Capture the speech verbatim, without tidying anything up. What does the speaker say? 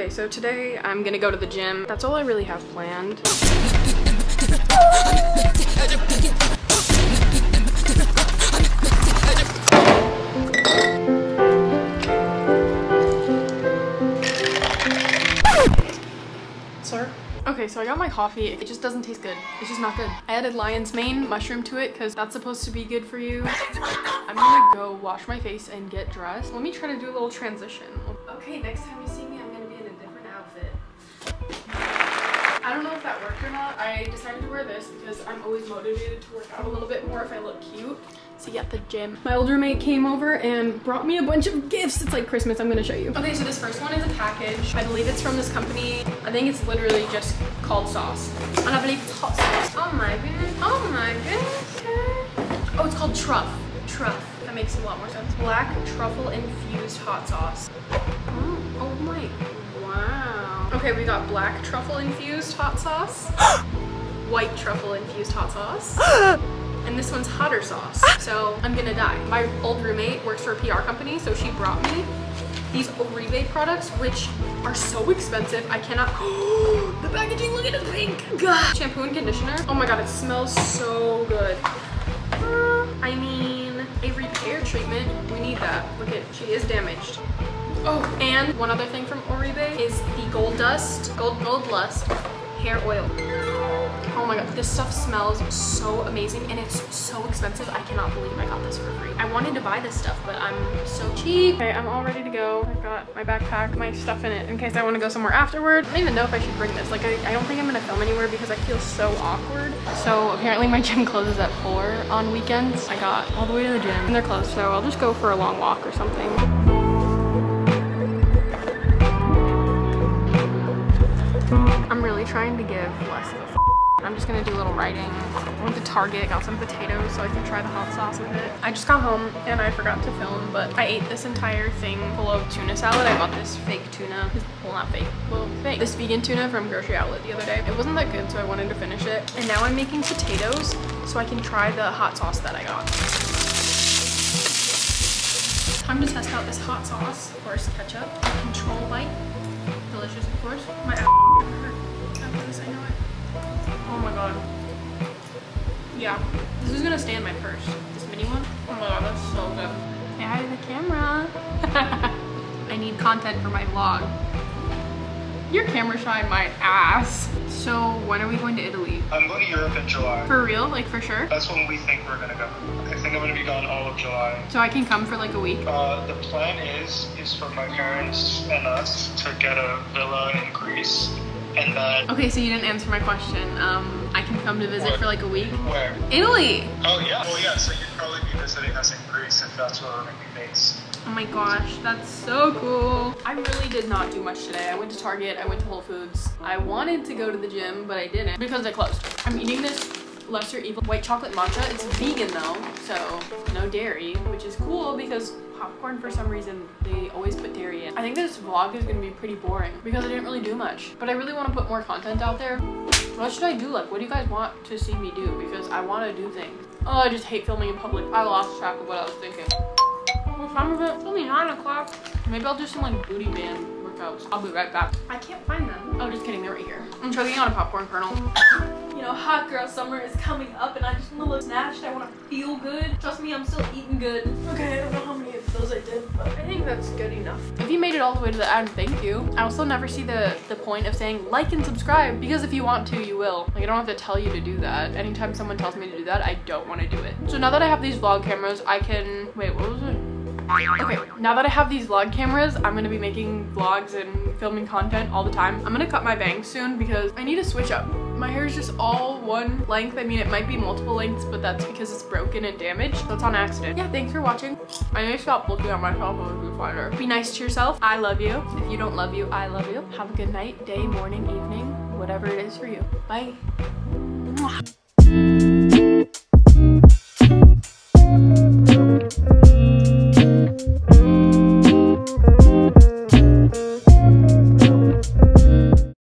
Okay, so today I'm gonna go to the gym. That's all I really have planned. Sir? Okay, so I got my coffee. It just doesn't taste good. It's just not good. I added lion's mane mushroom to it because that's supposed to be good for you. I'm gonna go wash my face and get dressed. Let me try to do a little transition. Okay, next time you see me, I'm gonna be in a different outfit. I don't know if that worked or not. I decided to wear this because I'm always motivated to work out a little bit more if I look cute. So yeah, the gym. My old roommate came over and brought me a bunch of gifts. It's like Christmas, I'm gonna show you. Okay, so this first one is a package. I believe it's from this company. I think it's literally just called sauce. And I believe it's hot sauce. Oh my goodness, oh my goodness. Oh, it's called Truff, Truff. That makes a lot more sense. Black truffle infused hot sauce. Oh, oh my, wow. Okay, we got black truffle infused hot sauce. White truffle infused hot sauce. And this one's hotter sauce, so I'm gonna die. My old roommate works for a P R company, so she brought me these Oribe products, which are so expensive. I cannot, the packaging, look at it, pink. God. Shampoo and conditioner. Oh my God, it smells so good. Uh, I mean, a repair treatment, we need that. Look at, she is damaged. Oh, and one other thing from Oribe is the Gold Dust, Gold Gold Lust hair oil. Oh my God, this stuff smells so amazing and it's so expensive. I cannot believe I got this for free. I wanted to buy this stuff, but I'm so cheap. Okay, I'm all ready to go. I've got my backpack, my stuff in it in case I want to go somewhere afterward. I don't even know if I should bring this. Like, I, I don't think I'm gonna film anywhere because I feel so awkward. So apparently my gym closes at four on weekends. I got all the way to the gym and they're closed, so I'll just go for a long walk or something. I'm really trying to give less of a f. I'm just gonna do a little writing. I went to Target, got some potatoes so I can try the hot sauce with it. I just got home and I forgot to film, but I ate this entire thing full of tuna salad. I bought this fake tuna. Well, not fake, well, fake. This vegan tuna from Grocery Outlet the other day. It wasn't that good, so I wanted to finish it. And now I'm making potatoes so I can try the hot sauce that I got. Time to test out this hot sauce. Of course, ketchup. Control light. Delicious, of course. My ass hurt after this, I know it. Oh my God. Yeah, this is gonna stay in my purse. This mini one. Oh my God, that's so good. Say hi to the camera. I need content for my vlog. Your camera shy, my ass. So when are we going to Italy? I'm going to Europe in July. For real? Like for sure? That's when we think we're gonna go. I think I'm gonna be gone all of July. So I can come for like a week? Uh, the plan is, is for my parents and us to get a villa in Greece and then— Okay, so you didn't answer my question. Um, I can come to visit what? For like a week? Where? Italy! Oh yeah, well yeah, so you'd probably be visiting us in Greece if that's where we're gonna be based. Oh my gosh, that's so cool. I really did not do much today. I went to Target, I went to Whole Foods. I wanted to go to the gym, but I didn't because they closed. I'm eating this Lesser Evil white chocolate matcha. It's vegan though, so no dairy, which is cool because popcorn, for some reason, they always put dairy in. I think this vlog is gonna be pretty boring because I didn't really do much, but I really wanna put more content out there. What should I do? Like, what do you guys want to see me do? Because I wanna do things. Oh, I just hate filming in public. I lost track of what I was thinking. What time is it? It's only nine o'clock. Maybe I'll do some like booty band workouts. I'll be right back. I can't find them. Oh, just kidding. They're right here. I'm choking on a popcorn kernel. You know, hot girl summer is coming up and I just want to look snatched. I want to feel good. Trust me, I'm still eating good. Okay, I don't know how many of those I did, but I think that's good enough. If you made it all the way to the end, thank you. I also never see the, the point of saying like and subscribe because if you want to, you will. Like, I don't have to tell you to do that. Anytime someone tells me to do that, I don't want to do it. So now that I have these vlog cameras, I can... Wait, what was it? Okay, now that I have these vlog cameras, I'm gonna be making vlogs and filming content all the time. I'm gonna cut my bangs soon because I need to switch up. My hair is just all one length. I mean, it might be multiple lengths, but that's because it's broken and damaged. That's on accident. Yeah, thanks for watching. I need to stop looking at myself on the viewfinder. Be nice to yourself. I love you. If you don't love you, I love you. Have a good night, day, morning, evening, whatever it is for you. Bye.